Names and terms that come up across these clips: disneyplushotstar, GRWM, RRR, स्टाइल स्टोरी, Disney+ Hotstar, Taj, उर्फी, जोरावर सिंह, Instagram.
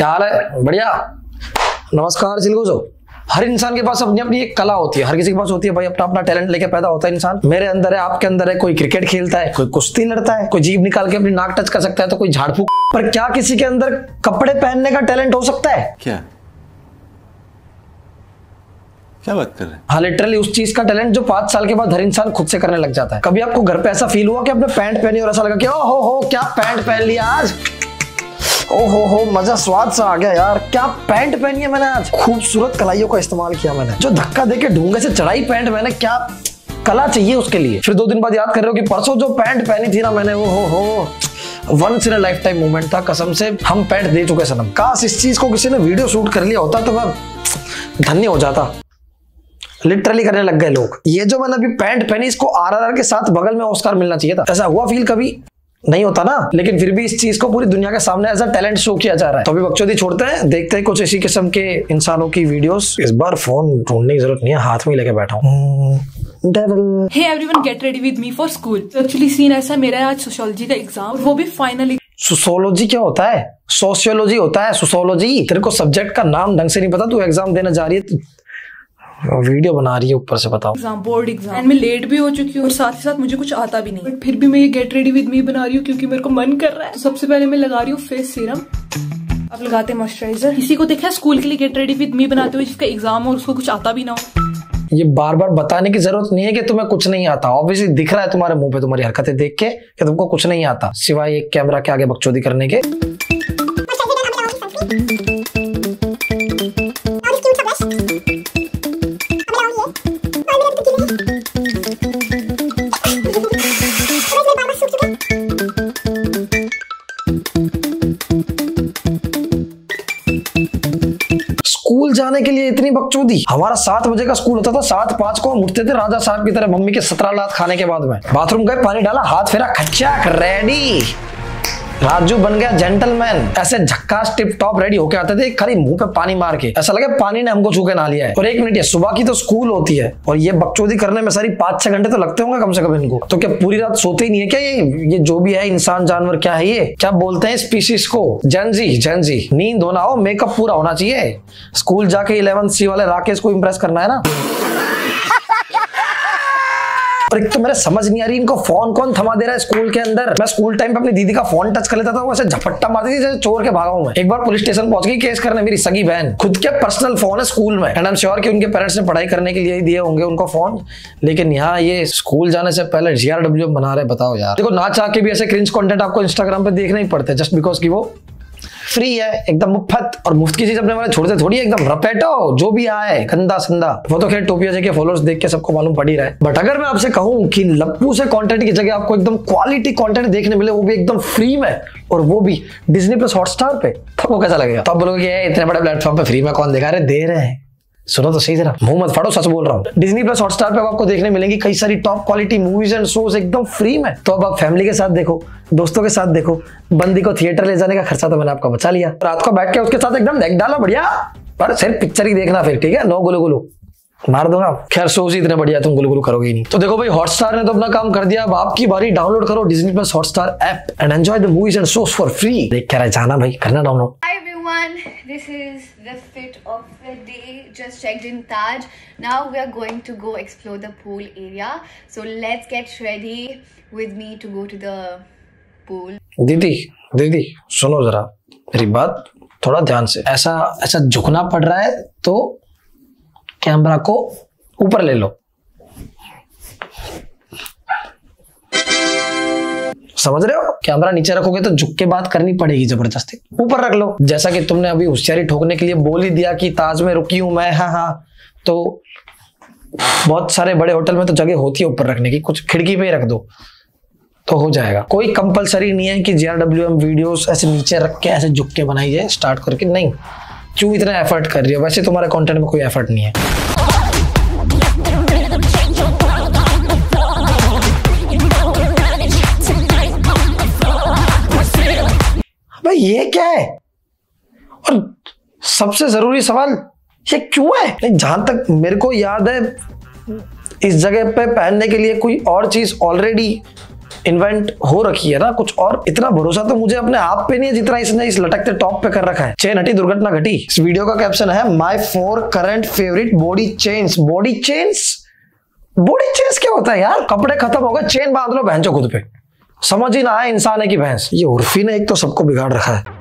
क्या हाल है? बढ़िया, नमस्कार सिलगुजो। हर इंसान के पास अपनी अपनी एक कला होती है, हर किसी के पास होती है भाई, अपना अपना टैलेंट लेके पैदा होता है इंसान। मेरे अंदर है, आपके अंदर है, कोई क्रिकेट खेलता है, कोई कुश्ती लड़ता है, कोई जीभ निकाल के अपनी नाक टच कर सकता है, तो कोई झाड़ फूक। पर क्या किसी के अंदर कपड़े पहनने का टैलेंट हो सकता है? क्या क्या बात कर रहे हैं? हाँ, लिटरली उस चीज का टैलेंट जो 5 साल के बाद हर इंसान खुद से करने लग जाता है। कभी आपको घर पे ऐसा फील हुआ कि आपने पैंट पहनी और ऐसा लगा कि ओहो क्या पैंट पहन लिया आज, ओहो मजा स्वाद सा आ गया यार, क्या पैंट पहनी है मैंने आज, खूबसूरत कलाइयों का इस्तेमाल किया मैंने, जो धक्का देके ढूंढे से चढ़ाई पैंट मैंने, क्या कला चाहिए उसके लिए। फिर 2 दिन बाद याद कर रहे हो कि परसों जो पैंट पहनी थी ना मैंने, वो हो once in a lifetime moment था कसम से, हम पैंट दे चुके सनम। काश इस चीज को किसी ने वीडियो शूट कर लिया होता तो मैं धन्य हो जाता। लिटरली करने लग गए लोग। ये जो मैंने अभी पैंट पहनी, इसको RRR के साथ बगल में ऑस्कार मिलना चाहिए था। ऐसा हुआ फील? कभी नहीं होता ना। लेकिन फिर भी इस चीज को पूरी दुनिया के सामने एज अ टैलेंट शो किया जा रहा है। तो अभी बकचोदी छोड़ते हैं, देखते हैं कुछ इसी किस्म के इंसानों की वीडियोस। इस बार फोन ढूंढने की जरूरत नहीं है, हाथ में लेके बैठा हूँ। Hey everyone, get ready with me for school. Actually scene ऐसा, मेरा आज सोशियोलॉजी का एग्जाम, वो भी फाइनली। सोशियोलॉजी क्या होता है? सोशियोलॉजी होता है, सोशियोलॉजी। तेरे को सब्जेक्ट का नाम ढंग से नहीं पता, तू एग्जाम देने जा रही है, वीडियो बना रही है ऊपर से, बताओ। एग्जाम, बोर्ड एग्जाम, एंड मैं लेट भी हो चुकी हूँ और साथ ही साथ मुझे कुछ आता भी नहीं, बट फिर भी मैं ये गेट रेडी विद मी बना रही हूँ क्योंकि मेरे को मन कर रहा है। तो सबसे पहले मैं लगा रही हूँ फेस सीरम। अब लगाते हैं मॉइस्चराइजर। किसी को देखा है स्कूल के लिए गेट रेडी विद मी बनाते हुए जिसका एग्जाम और उसको कुछ आता भी ना हो? ये बार बार बताने की जरूरत नहीं है कि तुम्हें कुछ नहीं आता। ऑब्वियसली दिख रहा है तुम्हारे मुंह पे, तुम्हारी हरकतें देख के, कि तुमको कुछ नहीं आता, सिवाय एक कैमरा के आगे बकचोदी करने के। जाने के लिए इतनी बकचोदी। हमारा 7 बजे का स्कूल होता था, 7:05 को हम उठते थे राजा साहब की तरह मम्मी के 17 लात खाने के बाद में। बाथरूम गए, पानी डाला, हाथ फेरा, खचाक रेडी, राजू बन गया जेंटलमैन। ऐसे झक्कास टिप टॉप रेडी होके आते थे, खाली मुंह पे पानी मार के, ऐसा लगे पानी ने हमको छू के ना लिया है। और 1 मिनट, ये सुबह की तो स्कूल होती है और ये बकचोदी करने में सारी 5-6 घंटे तो लगते होंगे कम से कम इनको। तो क्या पूरी रात सोते ही नहीं है क्या? ये जो भी है इंसान जानवर क्या है ये, क्या बोलते हैं स्पीशीज को? जेंजी। नींद होना हो, मेकअप पूरा होना चाहिए, स्कूल जाके 11C वाले राकेश को इम्प्रेस करना है ना। और एक तो मेरे समझ नहीं आ रही इनको फोन कौन थमा दे रहा है स्कूल के अंदर। मैं स्कूल टाइम पे अपनी दीदी का फोन टच कर लेता था, वो ऐसे झपट्टा मारती थी जैसे चोर के भागा हूं मैं। एक बार पुलिस स्टेशन पहुंच गई केस करने मेरी सगी बहन। खुद के पर्सनल फोन है स्कूल में, एंड आई एम श्योर कि उनके पेरेंट्स ने पढ़ाई करने के लिए ही दिए होंगे उनको फोन, लेकिन यहाँ ये स्कूल जाने से पहले GRW बना रहे। बताओ यार, देखो ना चाह के भी ऐसे क्रिंज कंटेंट आपको इंस्टाग्राम पे देखना ही पड़ता है, जस्ट बिकॉज की वो फ्री है, एकदम मुफ्त। और मुफ्त की चीज अपने वाले छोड़ते थोड़ी, एकदम रपेटो जो भी आए गंदा संदा। वो तो खैर टोपिया जी के फॉलोअर्स देख के सबको मालूम पड़ ही रहा है। बट अगर मैं आपसे कहूं कि लप्पू से कंटेंट की जगह आपको एकदम क्वालिटी कंटेंट देखने मिले, वो भी एकदम फ्री में, और वो भी Disney+ Hotstar पे, तब वो कैसा लगेगा? तब बोलोगे इतने बड़े प्लेटफॉर्म पे फ्री में कौन दिखा रहे, दे रहे हैं। सुनो तो सही जरा, मुंह मत फाड़ो, सच बोल रहा हूँ। Disney+ Hotstar पे आपको देखने मिलेंगी कई सारी top quality movies and shows एकदम फ्री में। तो अब आप फैमिली के साथ देखो, दोस्तों के साथ देखो। बंदी को थिएटर ले जाने का खर्चा तो मैंने आपका बचा लिया। रात को बैठ के उसके साथ एकदम देख डालो बढ़िया, पर सिर्फ पिक्चर ही देखना फिर, ठीक है? नो गुलू गुलू मार दो ना। खैर शोज ही इतने बढ़िया, तुम गुलू गुलू करोगे ही नहीं। तो देखो भाई, हॉटस्टार ने तो अपना काम कर दिया, अब आपकी बारी, डाउनलोड करो Disney+ Hotstar app and enjoy the movies and shows for free. देख क्या जाना भाई, करना download. This is the fit of the day. Just checked in Taj. Now we are going to go explore the pool area. So let's get ready with me to go to the pool. दीदी सुनो जरा मेरी बात, थोड़ा ध्यान से। ऐसा झुकना पड़ रहा है तो कैमरा को ऊपर ले लो, समझ रहे हो? कैमरा नीचे रखोगे तो झुक के बात करनी पड़ेगी जबरदस्ती, ऊपर रख लो। जैसा कि तुमने अभी होशियारी ठोकने के लिए बोल ही दिया कि ताज में रुकी हूं मैं, हाँ, तो बहुत सारे बड़े होटल में तो जगह होती है ऊपर रखने की, कुछ खिड़की पे ही रख दो तो हो जाएगा। कोई कंपलसरी नहीं है कि GRWM वीडियोस ऐसे नीचे रख के ऐसे झुक के बनाई जाए स्टार्ट करके, नहीं। क्यों इतना एफर्ट कर रही हो? वैसे तुम्हारे कॉन्टेंट में कोई एफर्ट नहीं है। ये क्या है? और सबसे जरूरी सवाल, ये क्यों है? जहां तक मेरे को याद है, इस जगह पे पहनने के लिए कोई और चीज ऑलरेडी इन्वेंट हो रखी है ना कुछ और। इतना भरोसा तो मुझे अपने आप पे नहीं है जितना इसने इस लटकते टॉप पे कर रखा है। चेन हटी दुर्घटना घटी। इस वीडियो का कैप्शन है my 4 current favourite body chains. Body chains, body chains क्या होता है यार? कपड़े खत्म हो गए, चेन बांध लो भैंसो खुद पे, समझ ही ना आए इंसान है कि भैंस। ये उर्फी ने एक तो सबको बिगाड़ रखा है।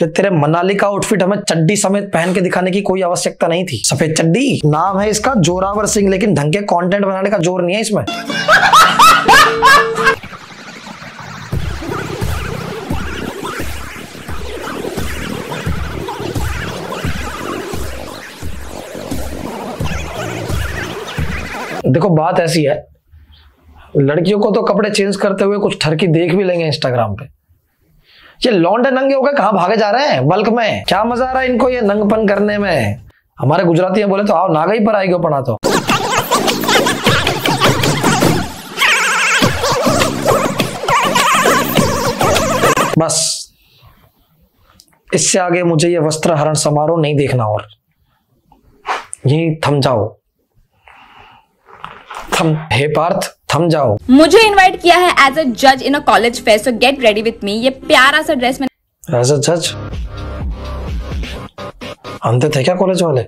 ये तेरे मनाली का आउटफिट हमें चड्डी समेत पहन के दिखाने की कोई आवश्यकता नहीं थी। सफेद चड्डी नाम है इसका, जोरावर सिंह, लेकिन ढंग के कंटेंट बनाने का जोर नहीं है इसमें। देखो बात ऐसी है, लड़कियों को तो कपड़े चेंज करते हुए कुछ ठरकी देख भी लेंगे इंस्टाग्राम पे। ये लौंडे नंगे हो गए, कहाँ भागे जा रहे हैं बल्क में? क्या मजा आ रहा है इनको ये नंगपन करने में? हमारे गुजराती में बोले तो आओ नागा ही पर आएगी पना तो। बस इससे आगे मुझे ये वस्त्र हरण समारोह नहीं देखना और यही थम जाओ। हे पार्थ थम जाओ। मुझे इनवाइट किया है एज अ जज in a college fest, so get ready with me. ये प्यारा सा ड्रेस में एज अ जज। अंधे थे क्या कॉलेज वाले?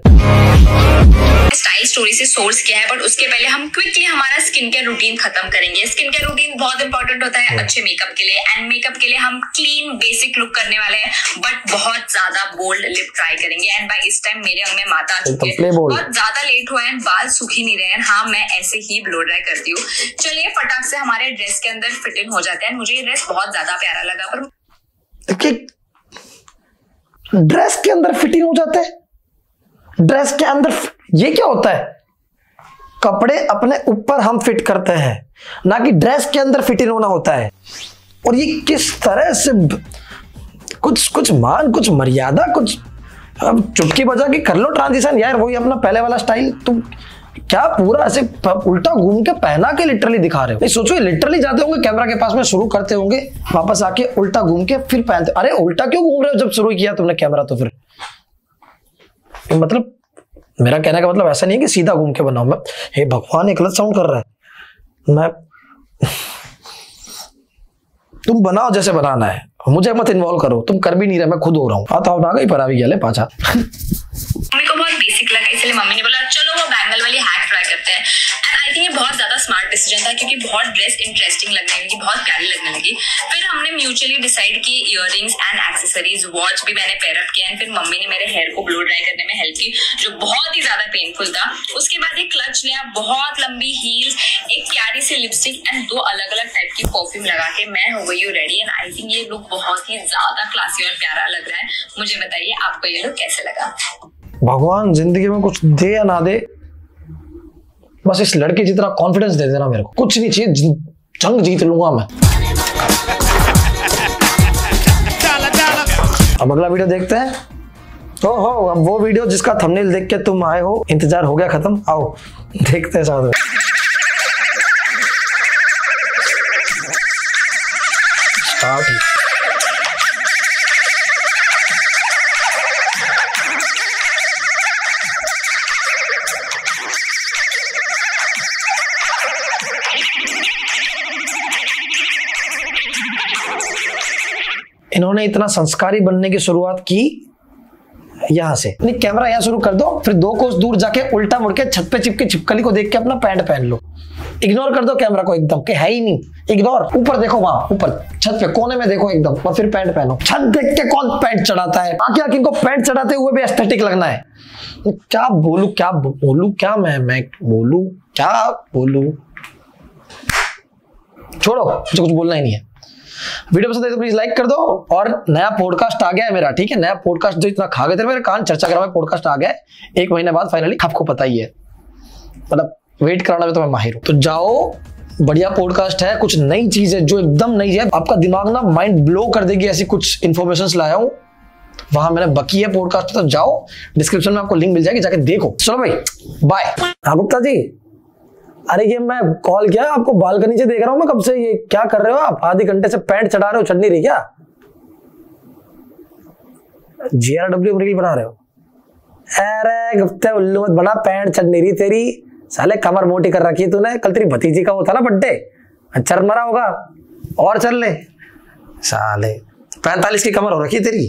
स्टाइल स्टोरी से सोर्स किया है, बट उसके पहले हम क्विकली हमारा स्किन केयर रूटीन खत्म करेंगे। स्किन केयर रूटीन बहुत इंपॉर्टेंट होता है अच्छे मेकअप के लिए, एंड मेकअप के लिए हम क्लीन बेसिक लुक करने वाले हैं, बट बहुत ज्यादा बोल्ड लिप ट्राई करेंगे। एंड बाय इस टाइम मेरे अंग में माता आ चुकी है, बहुत ज्यादा लेट हुआ है, बाल सूखी नहीं रहे हैं। हाँ, मैं ऐसे ही ब्लो ड्राई करती हूँ। चलिए फटाक से हमारे ड्रेस के अंदर फिट इन हो जाते हैं। मुझे ये ड्रेस बहुत ज्यादा प्यारा लगा, पर ड्रेस के अंदर फिटिंग हो जाते हैं। ड्रेस के अंदर ये क्या होता है? कपड़े अपने ऊपर हम फिट करते हैं, ना कि ड्रेस के अंदर फिटिंग होना होता है। और ये किस तरह से कुछ मान, कुछ मर्यादा, कुछ अब चुटकी बजा के कर लो ट्रांजिशन यार। वही अपना पहले वाला स्टाइल तुम क्या पूरा ऐसे उल्टा घूम के पहना के लिटरली दिखा रहे हो? नहीं सोचो, लिटरली जाते होंगे कैमरा के पास में, शुरू करते होंगे, वापस आके उल्टा घूम के फिर पहनते। अरे उल्टा क्यों घूम रहे हो जब शुरू किया तुमने कैमरा? तो फिर मतलब मेरा कहने का मतलब ऐसा नहीं है कि सीधा घूम के बनाओ। मैं हे भगवान, एक गलत साउंड कर रहा है। मैं तुम बनाओ जैसे बनाना है, मुझे मत इन्वॉल्व करो। तुम कर भी नहीं रहे, मैं खुद हो रहा हूँ। आता हो ना गई पर आ गया ले पाचा। मम्मी को बहुत बेसिक लगा, इसलिए मम्मी ने बोला चलो वो बैंगल वाली हैक ट्राई करते हैं। एंड आई थिंक ये बहुत ज्यादा स्मार्ट डिसीजन था, क्योंकि बहुत ड्रेस इंटरेस्टिंग लगने लगी, बहुत प्यारी लगने लगी। फिर हमने म्यूचुअली डिसाइड की इयररिंग्स एंड एक्सेसरीज, वॉच भी मैंने पेयर अप किया। एंड फिर मम्मी ने मेरे हेयर को ब्लो ड्राई करने में हेल्प की, जो बहुत ही ज्यादा पेनफुल था। उसके बाद एक क्लच लिया, बहुत लंबी हील्स, एक प्यारी सी लिपस्टिक एंड 2 अलग अलग टाइप की परफ्यूम लगा के मैं हो गई हूँ रेडी। एंड आई थिंक ये लुक बहुत ही ज्यादा क्लासी और प्यारा लग रहा है। मुझे बताइए आपको ये लुक कैसे लगा? भगवान जिंदगी में कुछ दे या ना दे, बस इस लड़के जितना कॉन्फिडेंस दे देना मेरे को। कुछ नहीं चाहिए, जंग जीत लूंगा मैं। अब अगला वीडियो देखते हैं। तो हो अब वो वीडियो जिसका थंबनेल देख के तुम आए हो, इंतजार हो गया खत्म। आओ देखते हैं साथ में। स्टार्ट। इन्होंने इतना संस्कारी बनने की शुरुआत की यहां से। नहीं, कैमरा यहां शुरू कर दो, फिर 2 कोस दूर जाके उल्टा मुड़ के छत पे चिपके छिपकली को देख के अपना पैंट पहन लो। इग्नोर कर दो कैमरा को एकदम के है ही नहीं। इग्नोर, ऊपर देखो, वहां ऊपर छत पे कोने में देखो एकदम, और फिर पैंट पहनो। छत देख के कौन पैंट चढ़ाता है? आके आके इनको पैंट चढ़ाते हुए भी एस्थेटिक लगना है। क्या बोलू, क्या बोलू, क्या मैं बोलू, क्या बोलू? छोड़ो, मुझे कुछ बोलना ही नहीं है। वीडियो पसंद आए तो प्लीज लाइक कर दो। और नया पॉडकास्ट आ गया है मेरा, ठीक है? नया पॉडकास्ट जो इतना खा गए थे मेरे कान, चर्चा करा पॉडकास्ट आ गया है 1 महीने बाद फाइनली। आपको पता ही है, मतलब वेट कराना में तो मैं माहिर हूं। तो जाओ, बढ़िया पॉडकास्ट है, कुछ नई चीज है जो एकदम नई है, आपका दिमाग ना माइंड ब्लो कर देगी। ऐसी कुछ इन्फॉर्मेशन लाया हूं, वहां मैंने बकी है पॉडकास्ट, तो जाओ डिस्क्रिप्शन में आपको लिंक मिल जाएगी, जाके देखो। चलो भाई बाय। हाँ गुप्ता जी, अरे ये मैं कॉल किया, आपको बालकनी से देख रहा हूं मैं कब से। ये क्या कर रहे हो आप? आधे घंटे से पैंट चढ़ा रहे हो, चढ़नी रही क्या? GRW रील बना रहे हो? अरे गुप्ते उल्लू मत बना, पैंट चटनेरी तेरी, साले कमर मोटी कर रखी तूने। कल तेरी भतीजी का वो था ना बर्थडे, चर मरा होगा और चल ले, साले 45 की कमर हो रखी तेरी।